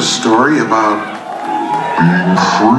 a story about being free.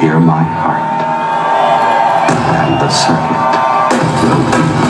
Hear my heart, and the circuit will be.